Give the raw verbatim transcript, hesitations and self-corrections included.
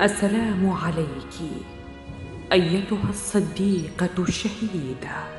السلام عليك أيتها الصديقة الشهيدة.